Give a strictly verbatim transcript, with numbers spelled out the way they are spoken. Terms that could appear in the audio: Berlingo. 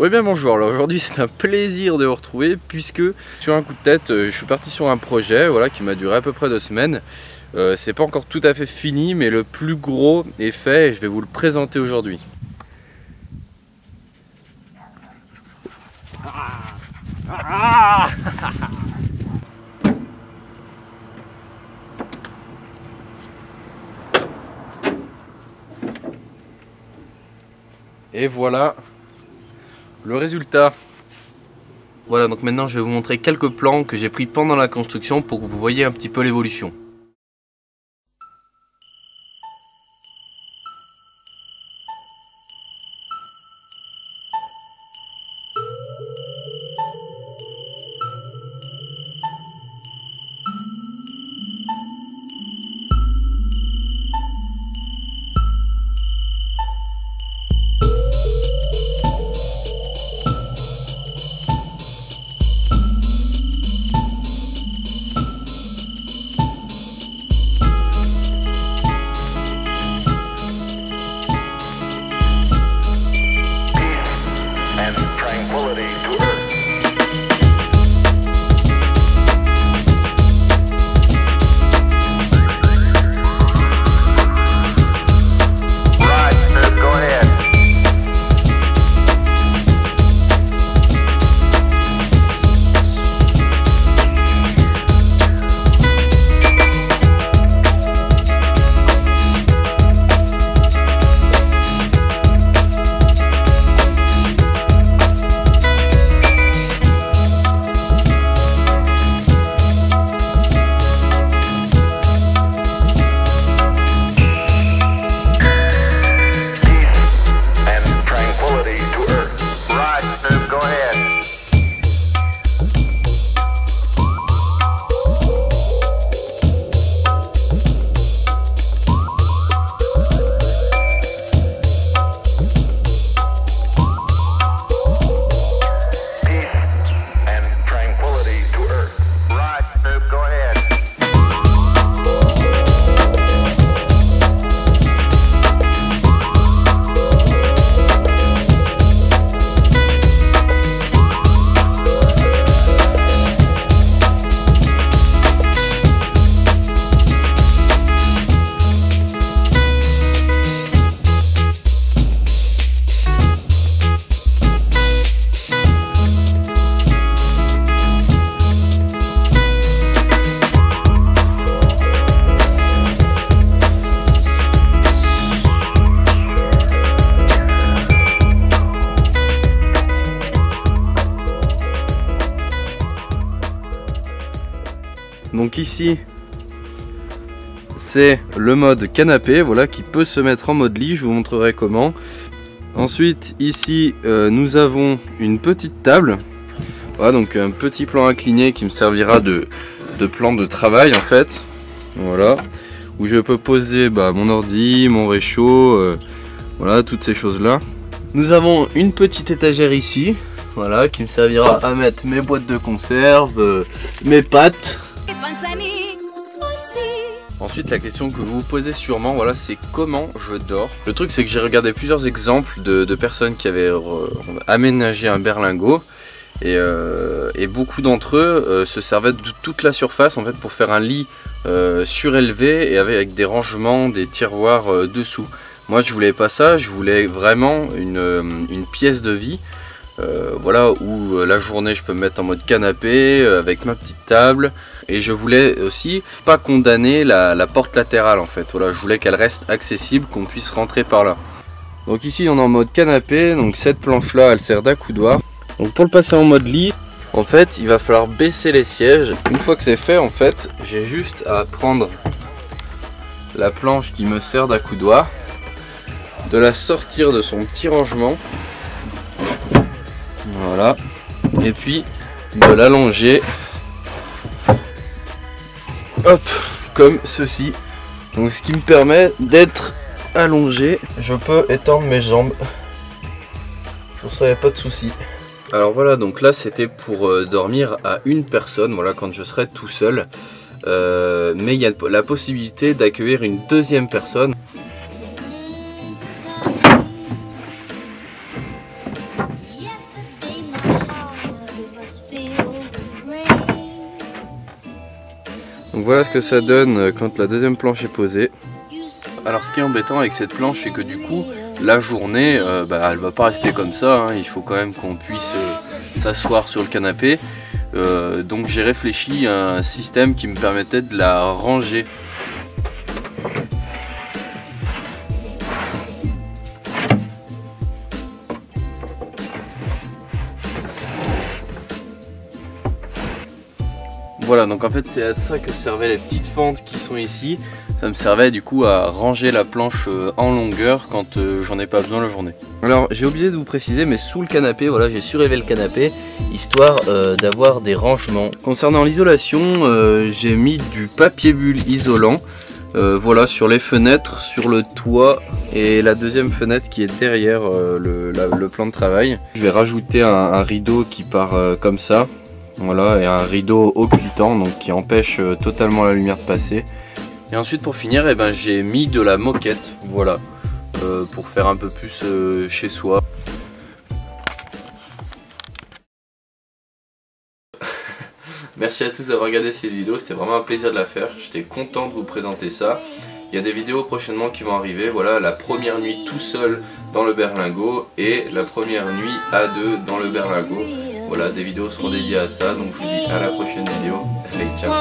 Oui bien bonjour, alors aujourd'hui c'est un plaisir de vous retrouver puisque sur un coup de tête je suis parti sur un projet voilà, qui m'a duré à peu près deux semaines. Euh, c'est pas encore tout à fait fini mais le plus gros est fait et je vais vous le présenter aujourd'hui. Ah et voilà le résultat. Voilà, donc maintenant je vais vous montrer quelques plans que j'ai pris pendant la construction pour que vous voyez un petit peu l'évolution. Donc ici c'est le mode canapé voilà, qui peut se mettre en mode lit, je vous montrerai comment. Ensuite ici euh, nous avons une petite table, voilà, donc un petit plan incliné qui me servira de, de plan de travail en fait. Voilà, où je peux poser bah, mon ordi, mon réchaud, euh, voilà, toutes ces choses là. Nous avons une petite étagère ici, voilà, qui me servira à mettre mes boîtes de conserve, euh, mes pâtes. Ensuite la question que vous vous posez sûrement voilà, c'est comment je dors. Le truc c'est que j'ai regardé plusieurs exemples de, de personnes qui avaient re, aménagé un berlingo et, euh, et beaucoup d'entre eux euh, se servaient de toute la surface en fait pour faire un lit euh, surélevé et avec, avec des rangements, des tiroirs euh, dessous. Moi je voulais pas ça, je voulais vraiment une, une pièce de vie. Euh, voilà, où euh, la journée je peux me mettre en mode canapé euh, avec ma petite table, et je voulais aussi pas condamner la, la porte latérale en fait. Voilà, je voulais qu'elle reste accessible, qu'on puisse rentrer par là. Donc ici on est en mode canapé, donc cette planche là elle sert d'accoudoir. Donc pour le passer en mode lit, en fait il va falloir baisser les sièges. Une fois que c'est fait en fait, j'ai juste à prendre la planche qui me sert d'accoudoir, de la sortir de son petit rangement. Voilà, et puis de l'allonger, hop, comme ceci. Donc ce qui me permet d'être allongé, je peux étendre mes jambes, pour ça il n'y a pas de souci. Alors voilà, donc là c'était pour dormir à une personne, voilà, quand je serai tout seul. Euh, mais il y a la possibilité d'accueillir une deuxième personne. Donc voilà ce que ça donne quand la deuxième planche est posée. Alors ce qui est embêtant avec cette planche, c'est que du coup la journée euh, bah, elle va pas rester comme ça, hein. Il faut quand même qu'on puisse euh, s'asseoir sur le canapé. Euh, donc j'ai réfléchi à un système qui me permettait de la ranger. Voilà, donc en fait c'est à ça que servaient les petites fentes qui sont ici. Ça me servait du coup à ranger la planche en longueur quand j'en ai pas besoin la journée. Alors j'ai oublié de vous préciser, mais sous le canapé, voilà, j'ai surélevé le canapé histoire euh, d'avoir des rangements. Concernant l'isolation, euh, j'ai mis du papier bulle isolant, euh, voilà, sur les fenêtres, sur le toit et la deuxième fenêtre qui est derrière euh, le, la, le plan de travail. Je vais rajouter un, un rideau qui part euh, comme ça. Voilà, et un rideau occultant, donc qui empêche totalement la lumière de passer. Et ensuite pour finir, eh ben, j'ai mis de la moquette, voilà, euh, pour faire un peu plus euh, chez soi. Merci à tous d'avoir regardé cette vidéo, c'était vraiment un plaisir de la faire, j'étais content de vous présenter ça. Il y a des vidéos prochainement qui vont arriver, voilà, la première nuit tout seul dans le berlingo et la première nuit à deux dans le berlingo. Voilà, des vidéos seront dédiées à ça, donc je vous dis à la prochaine vidéo. Allez, ciao!